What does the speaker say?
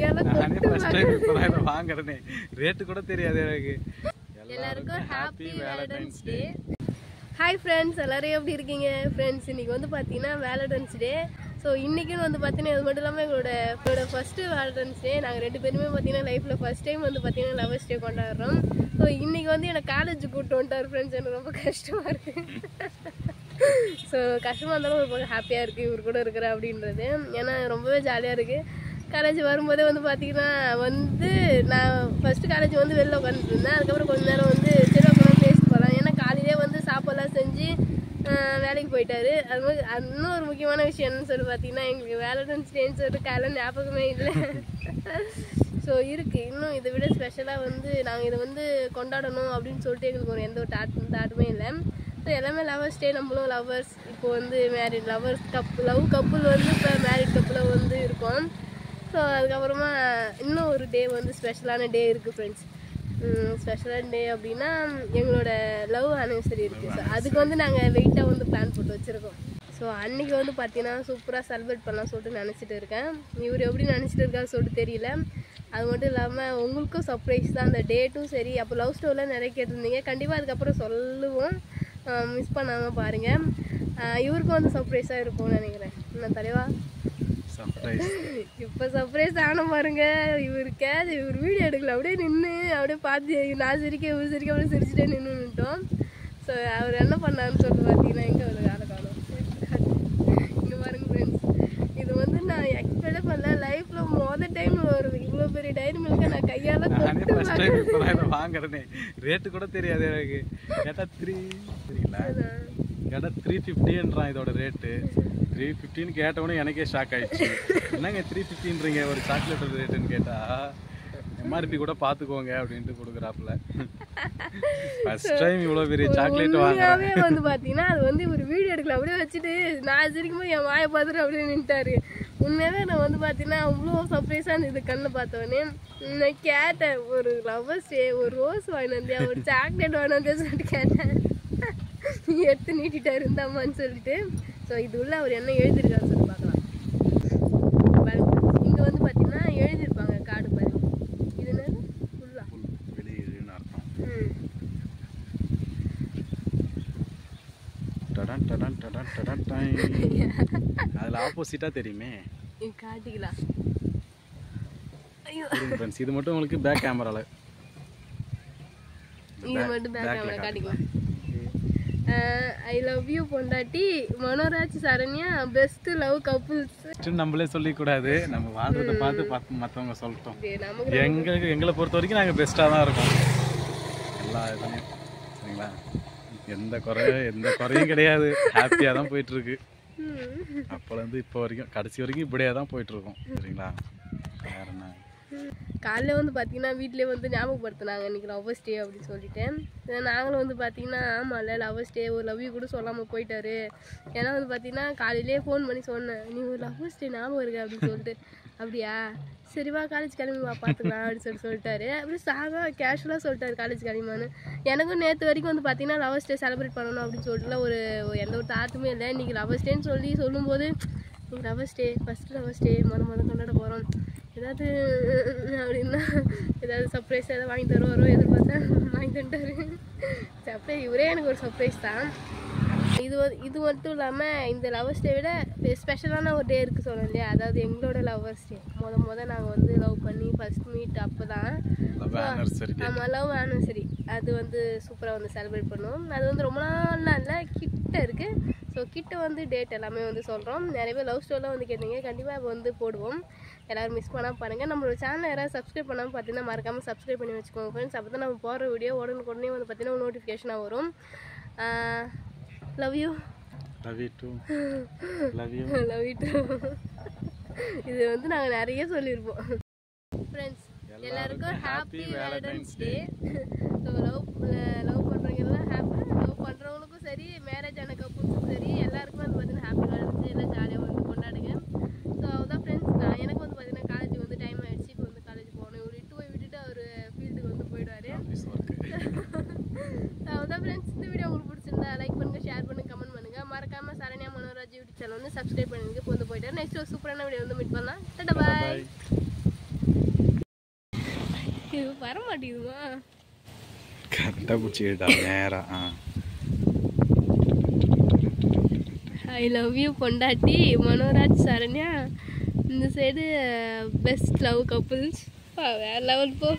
Hi friends, எல்லாரும் எப்படி இருக்கீங்க? Friends, இன்னைக்கு வந்து பாத்தீங்கன்னா Valentine's Day. So இன்னைக்கு வந்து பாத்தீங்கன்னா இது மட்டும் இல்லாம எங்களோட ஃபர்ஸ்ட் Valentine's Day. நாங்க ரெண்டு பேருமே பாத்தீங்கன்னா லைஃப்ல ஃபர்ஸ்ட் டைம் வந்து பாத்தீங்கன்னா லவர்ஸ் டே கொண்டாடுறோம். So இன்னைக்கு வந்து انا காலேஜ் கூட்டிட்டு வந்தார் friends. எனக்கு ரொம்ப கஷ்டமா இருக்கு. So கஷ்டமா இருந்தாலும் ரொம்ப ஹாப்பியா இருக்கு இவரு கூட இருக்கற அப்படின்றது. ஏன்னா ரொம்பவே ஜாலியா இருக்கு. காலேஜ் வரும்போது வந்து பாத்தீங்கன்னா வந்து நான் ஃபர்ஸ்ட் காலேஜ் வந்து வெளிய உட்கார்ந்துட்டு இருந்தேன். அதுக்கு அப்புறம் கொஞ்ச நேரம் வந்து வேலைக்கு போயிட்டாரு. அது இன்னும் ஒரு முக்கியமான விஷயம் என்னன்னு சொல்லி பார்த்தீங்கன்னா எங்களுக்கு வேலண்டைன்ஸ் டேன்னு சொல்லிட்டு காலையில் ஞாபகமே இல்லை. ஸோ இருக்குது இன்னும் இதை விட ஸ்பெஷலாக வந்து நாங்கள் இதை வந்து கொண்டாடணும் அப்படின்னு சொல்லிட்டு எங்களுக்கு ஒரு எந்த ஒரு தாட்டுமே இல்லை. ஸோ எல்லாமே லவர்ஸ் டே, நம்மளும் லவ்வர்ஸ், இப்போ வந்து மேரிட் லவர்ஸ் லவ் கப்புள் வந்து இப்போ மேரிட் கப்புளாக வந்து இருக்கோம். ஸோ அதுக்கப்புறமா இன்னும் ஒரு டே வந்து ஸ்பெஷலான டே இருக்குது ஃப்ரெண்ட்ஸ். ஸ்பெஷலான டே அப்படின்னா எங்களோட லவ் ஆனிவர்சரி இருக்குது. ஸோ அதுக்கு வந்து நாங்கள் வெயிட்டாக வந்து பிளான் போட்டு வச்சுருக்கோம். ஸோ அன்றைக்கி வந்து பார்த்தீங்கன்னா சூப்பராக செலிப்ரேட் பண்ணலாம் சொல்லிட்டு நினச்சிட்டு இருக்கேன். இவர் எப்படி நினச்சிட்டு இருக்கான்னு சொல்லிட்டு தெரியல. அது மட்டும் இல்லாமல் உங்களுக்கும் சர்ப்ரைஸ் தான் அந்த டேட்டும். சரி, அப்போ லவ் ஸ்டோரிலாம் நிறைய கேட்டிருந்தீங்க, கண்டிப்பாக அதுக்கப்புறம் சொல்லுவோம், மிஸ் பண்ணாமல் பாருங்கள். இவருக்கும் வந்து சர்ப்ரைஸாக இருக்கும்னு நினைக்கிறேன். நான் தலைவா இப்போ சர்ப்ரைஸ் ஆன பாருங்க. இவருக்கு இவர் வீடியோ எடுக்கல, அப்படியே நின்று அப்படியே பார்த்து நான் சிரிக்க இவர் சிரிக்க அப்படியே சிரிச்சுட்டே நின்றுட்டோம். ஸோ அவர் என்ன பண்ணாருன்னு சொல்லி பார்த்தீங்கன்னா எங்கே ஒரு காலம் இங்கே பாருங்க ஃப்ரெண்ட்ஸ், இது வந்து நான் எக்ஸ்பெக்டே பண்ணல. லைஃப்பில் மொதல் டைம் ஒரு இவ்வளோ பெரிய டைரி மில்க நான் கையால் வாங்குறேன். ரேட்டு கூட தெரியாது எனக்கு. கேட்டால் 3 சரிங்களா, கேட்டால் 350ன்றான் இதோட ரேட்டு. 315 கேட்டவொன்னே எனக்கே ஷாக் ஆகிடுச்சு. என்னங்க 315ன்றீங்க ஒரு சாக்லேட் ரேட்டுன்னு கேட்டால் எம்ஆர்பி கூட பார்த்துக்கோங்க அப்படின்ட்டு கொடுக்குறாப்புல. ஃபர்ஸ்ட் டைம் இவ்வளோ பெரிய சாக்லேட் வாங்கவே வந்து பார்த்தீங்கன்னா அது வந்து ஒரு வீடியோ எடுக்கல, அப்படியே வச்சுட்டு நான் சிரிக்கும்போது என் வாயை பார்த்துட்டு அப்படியே நின்ட்டாரு. உண்மையாகவே நான் வந்து பார்த்தீங்கன்னா அவ்வளோ சர்ப்ரைஸாக இருந்தது கண்ணை பார்த்தோன்னே. நான் கேட்டேன் ஒரு லவ்வர்ஸ் டே, ஒரு ரோஸ் வாங்கினந்தியா, ஒரு சாக்லேட் வாங்கினந்தியான்னு சொல்லிட்டு கேட்டேன். எடுத்து நீட்டிட்டாரு இருந்தாமான்னு சொல்லிட்டு. ஸோ இது உள்ள அவர் என்ன எழுதியிருக்காருன்னு சொல்லி பார்க்கலாம். இங்கே வந்து பார்த்தீங்கன்னா எழுதியிருப்பாங்க கார்டு பாரு. இது என்னது ஃபுல்லா வெளியேன்னு அர்த்தம். டடன் டடன் டடன் டடன் டைம். அதில் ஆப்போசிட்டாக தெரியுமே, இது காட்டிக்கலாம். ஐயோ ஃப்ரெண்ட்ஸ், இது மட்டும் உங்களுக்கு பேக் கேமரால, இது மட்டும் பேக் கேமரா காட்டிக்கலாம். ஐ லவ் யூ பொண்டாட்டி Manoraj Saranya best love couples. நம்மளே சொல்லிக்கூடாது, நம்ம வாழ்றதை பார்த்து மற்றவங்க சொல்லிட்டோம். எங்களுக்கு எங்களை பொறுத்த வரைக்கும் நாங்கள் பெஸ்ட்டாக தான் இருக்கோம் எல்லா இதுலையும். சரிங்களா, எந்த குறையும் கிடையாது. ஹாப்பியாக தான் போயிட்டுருக்கு. அப்போலேருந்து இப்போ வரைக்கும் கடைசி வரைக்கும் இப்படியே தான் போயிட்டுருக்கோம். சரிங்களா, வேறு என்ன காலையில் வந்து பார்த்தீங்கன்னா வீட்டிலே வந்து ஞாபகப்படுத்தினாங்க இன்றைக்கி லவ்வர்ஸ் டே அப்படின்னு சொல்லிட்டேன். நாங்களும் வந்து பார்த்தீங்கன்னா ஆமாம் இல்லை லவ்வர்ஸ் டே ஒரு லவ்யூ கூட சொல்லாமல் போயிட்டாரு. ஏன்னா வந்து பார்த்தீங்கன்னா காலையிலே ஃபோன் பண்ணி சொன்னேன், நீ ஒரு லவ்வர்ஸ் டே ஞாபகம் இருக்கு அப்படின்னு சொல்லிட்டு. அப்படியா சரிவா காலேஜ் கிளம்பி வா பார்த்துக்கலாம் அப்படின்னு சொல்லிட்டாரு. அப்படி சாகா கேஷுவலாக சொல்லிட்டாரு காலேஜ் கிளம்பிமான்னு. எனக்கும் நேற்று வரைக்கும் வந்து பார்த்தீங்கன்னா லவ்வர்ஸ் டே செலிப்ரேட் பண்ணணும் அப்படின்னு சொல்லிட்டுலாம் ஒரு எந்த ஒரு தாட்டுமே இல்லை. இன்றைக்கி லவ்வர்ஸ் டேன்னு சொல்லி சொல்லும்போது இன்னைக்கு lovers day, first lovers day, மொதல் கொண்டாட போகிறோம், ஏதாவது அப்படின்னா ஏதாவது சர்ப்ரைஸ் ஏதாவது வாங்கி தருவாரோ எதிர்பார்த்தா வாங்கி தந்துட்டாரு. சர்ப்ரைஸ் இவரே எனக்கு ஒரு சர்ப்ரைஸ் தான். இது மட்டும் இல்லாமல் இந்த லவ்வர்ஸ் டே விட ஸ்பெஷலான ஒரு டே இருக்குது சொல்லணும் இல்லையா, அதாவது எங்களோட லவ்வர்ஸ் டே. மொதல் நாங்கள் வந்து லவ் பண்ணி ஃபர்ஸ்ட் மீட் அப்போ தான். ஆமாம், லவ் ஆனிவர்சரி. அது வந்து சூப்பராக வந்து செலிப்ரேட் பண்ணுவோம். அது வந்து ரொம்ப நாள்லாம் இல்லை, கிட்ட இருக்குது. ஸோ கிட்ட வந்து டேட் எல்லாமே வந்து சொல்கிறோம். நிறைய பேர் லவ் ஸ்டோரிலாம் வந்து கேட்டீங்க, கண்டிப்பாக இப்போ வந்து போடுவோம். எல்லோரும் மிஸ் பண்ணாமல் பாருங்கள். நம்மளோட சேனலை யாராவது சப்ஸ்கிரைப் பண்ணாமல் பார்த்தீங்கன்னா மறக்காமல் சப்ஸ்கிரைப் பண்ணி வச்சுக்கோங்க ஃப்ரெண்ட்ஸ். அப்போ தான் நம்ம போகிற வீடியோ உடனே வந்து பார்த்தீங்கன்னா நோட்டிஃபிகேஷனாக வரும். Love you. Love you too. Love you. Love you too. இது வந்து நாங்கள் நிறைய சொல்லியிருப்போம். ஃப்ரெண்ட்ஸ் எல்லாருக்கும் happy Valentine's day. So love பண்ணுறவங்கெல்லாம் ஹாப்பி, லவ் பண்ணுறவங்களுக்கும் சரி, மேரேஜ் ஆன கப்புள்ஸுக்கும் சரி, எல்லாருக்கும் வந்து பார்த்தீங்கன்னா ஹாப்பி வேலண்டைன்ஸ் டே. எல்லாம் ஜாலியாக வந்து கொண்டாடுங்க. ஸோ அதுதான் ஃப்ரெண்ட்ஸ். நான் எனக்கு வந்து பார்த்தீங்கன்னா காலேஜ் வந்து டைம் ஆகிடுச்சு. இப்போ வந்து காலேஜ் போகணும். இவர் இட்டு போய் விட்டுட்டு அவர் ஃபீல்டுக்கு வந்து போயிடுவார். ஸோ அதுதான் ஃப்ரெண்ட்ஸ். இந்த வீடியோ உங்களுக்கு பிடிச்சிருந்தா லைக் பண்ணுங்கள், ஷேர் பண்ணுங்கள், கமெண்ட் பண்ணுங்கள். மறக்காமல் சரண்யா மனோராஜ் யூடியூப் சேனல் வந்து சப்ஸ்கிரைப் பண்ணிட்டு போயிட்டு நெக்ஸ்ட் ஒரு சூப்பரான வீடியோ வந்து மீட் பண்ணலாம். டாடா, பாய். இது வர மாட்டீதுமா கரெக்ட்டா புடிச்சிட்டா நேரா I love you பொண்டாட்டி மனோராஜ் சரண்யா இந்த சைடு பெஸ்ட் லவ் கப்புள்ஸ் வேற லெவல் போ